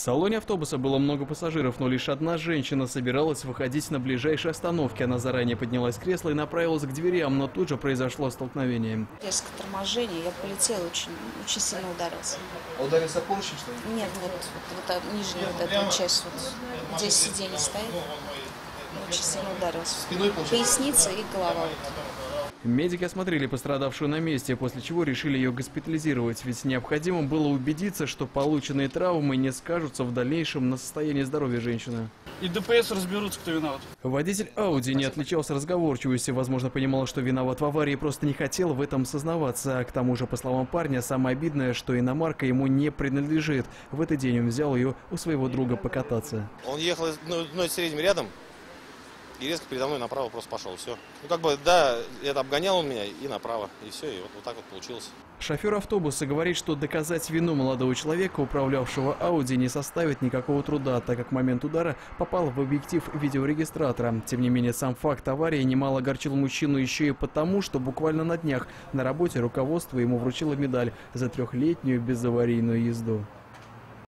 В салоне автобуса было много пассажиров, но лишь одна женщина собиралась выходить на ближайшей остановке. Она заранее поднялась с кресла и направилась к дверям, но тут же произошло столкновение. Резкое торможение, я полетела, очень сильно ударилась. А ударился о поручень, что ли? Нет, вот нижняя вот эта часть, вот, где сиденье стоит, очень сильно ударилась. Спиной, поясница и голова. Медики осмотрели пострадавшую на месте, после чего решили ее госпитализировать, ведь необходимо было убедиться, что полученные травмы не скажутся в дальнейшем на состоянии здоровья женщины. И ДПС разберутся, кто виноват. Водитель Audi не отличался разговорчивостью, возможно, понимал, что виноват в аварии, просто не хотел в этом сознаваться. А к тому же, по словам парня, самое обидное, что иномарка ему не принадлежит. В этот день он взял ее у своего друга покататься. Он ехал с средним рядом. И резко передо мной направо просто пошел, все. Ну как бы, да, это обгонял он меня и направо, и все, и вот так вот получилось. Шофер автобуса говорит, что доказать вину молодого человека, управлявшего Audi, не составит никакого труда, так как момент удара попал в объектив видеорегистратора. Тем не менее, сам факт аварии немало огорчил мужчину еще и потому, что буквально на днях на работе руководство ему вручило медаль за трехлетнюю безаварийную езду.